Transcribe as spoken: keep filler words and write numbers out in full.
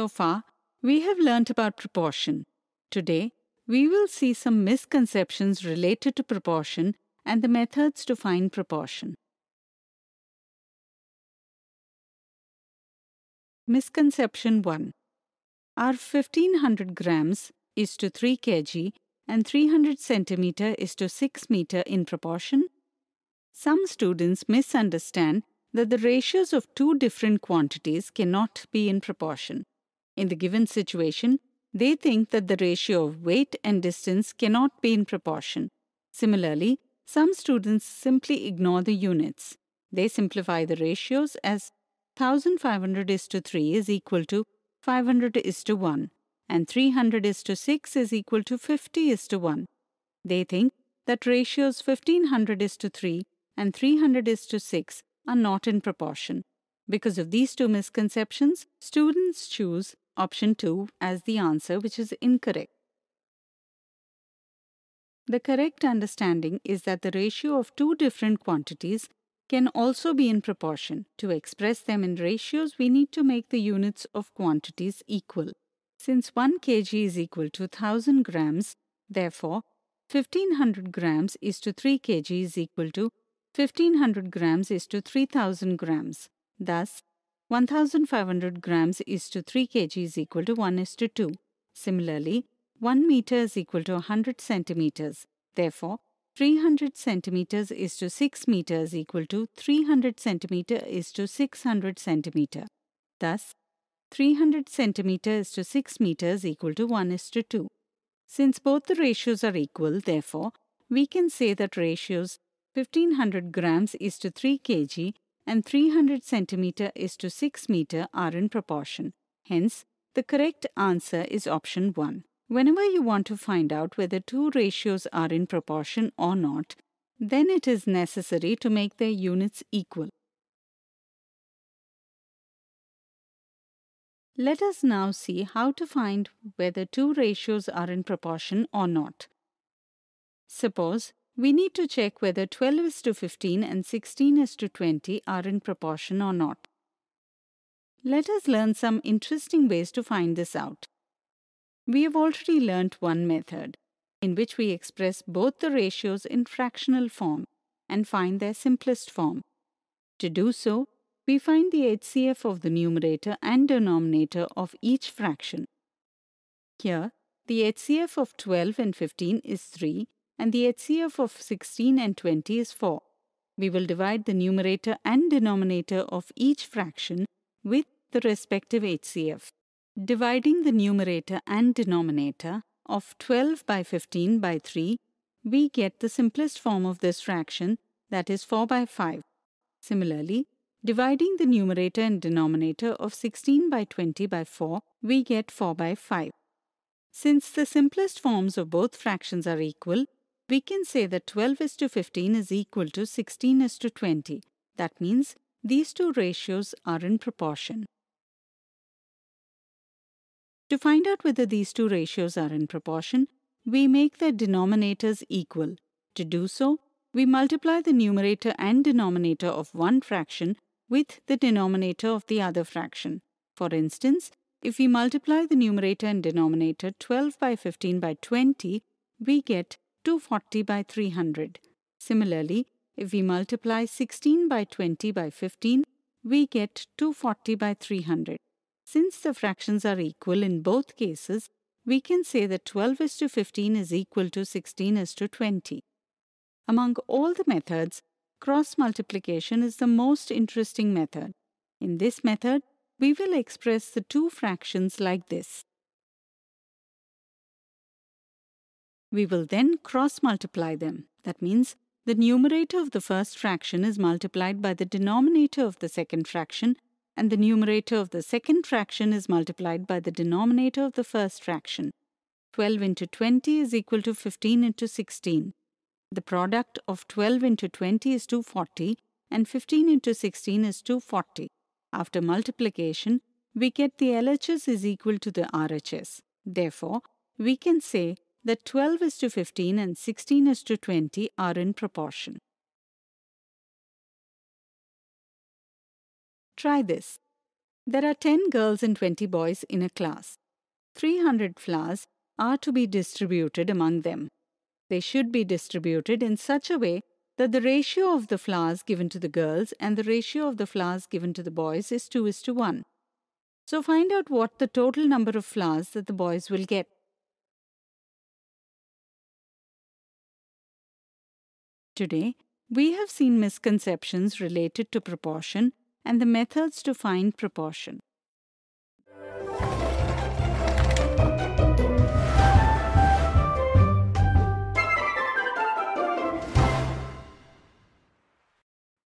So far, we have learnt about proportion. Today, we will see some misconceptions related to proportion and the methods to find proportion. Misconception one. Our fifteen hundred grams is to three kilograms and three hundred centimeters is to six meters in proportion? Some students misunderstand that the ratios of two different quantities cannot be in proportion. In the given situation, they think that the ratio of weight and distance cannot be in proportion. Similarly, some students simply ignore the units. They simplify the ratios as fifteen hundred is to three is equal to five hundred is to one and three hundred is to six is equal to fifty is to one. They think that ratios fifteen hundred is to three and three hundred is to six are not in proportion. Because of these two misconceptions, students choose option two as the answer, which is incorrect. The correct understanding is that the ratio of two different quantities can also be in proportion. To express them in ratios, we need to make the units of quantities equal. Since one kilogram is equal to one thousand grams, therefore, fifteen hundred grams is to three kilograms is equal to fifteen hundred grams is to three thousand grams. Thus, fifteen hundred grams is to three kilograms is equal to one is to two. Similarly, one meter is equal to one hundred centimeters. Therefore, three hundred centimeters is to six meters equal to three hundred centimeters is to six hundred centimeters. Thus, three hundred centimeters is to six meters equal to one is to two. Since both the ratios are equal, therefore, we can say that ratios fifteen hundred grams is to three kilograms and three hundred centimeters is to six meters are in proportion. Hence, the correct answer is option one. Whenever you want to find out whether two ratios are in proportion or not, then it is necessary to make their units equal. Let us now see how to find whether two ratios are in proportion or not. Suppose we need to check whether twelve is to fifteen and sixteen is to twenty are in proportion or not. Let us learn some interesting ways to find this out. We have already learnt one method, in which we express both the ratios in fractional form and find their simplest form. To do so, we find the H C F of the numerator and denominator of each fraction. Here, the H C F of twelve and fifteen is three, and the H C F of sixteen and twenty is four. We will divide the numerator and denominator of each fraction with the respective H C F. Dividing the numerator and denominator of twelve by fifteen by three, we get the simplest form of this fraction, that is four by five. Similarly, dividing the numerator and denominator of sixteen by twenty by four, we get four by five. Since the simplest forms of both fractions are equal, we can say that twelve is to fifteen is equal to sixteen is to twenty. That means these two ratios are in proportion. To find out whether these two ratios are in proportion, we make their denominators equal. To do so, we multiply the numerator and denominator of one fraction with the denominator of the other fraction. For instance, if we multiply the numerator and denominator twelve by fifteen by twenty, we get two hundred forty by three hundred. Similarly, if we multiply sixteen by twenty by fifteen, we get two hundred forty by three hundred. Since the fractions are equal in both cases, we can say that twelve is to fifteen is equal to sixteen is to twenty. Among all the methods, cross-multiplication is the most interesting method. In this method, we will express the two fractions like this. We will then cross-multiply them. That means the numerator of the first fraction is multiplied by the denominator of the second fraction, and the numerator of the second fraction is multiplied by the denominator of the first fraction. twelve into twenty is equal to fifteen into sixteen. The product of twelve into twenty is two hundred forty and fifteen into sixteen is two hundred forty. After multiplication, we get the L H S is equal to the R H S. Therefore, we can say that twelve is to fifteen and sixteen is to twenty are in proportion. Try this. There are ten girls and twenty boys in a class. three hundred flowers are to be distributed among them. They should be distributed in such a way that the ratio of the flowers given to the girls and the ratio of the flowers given to the boys is two is to one. So find out what the total number of flowers that the boys will get. Today, we have seen misconceptions related to proportion and the methods to find proportion.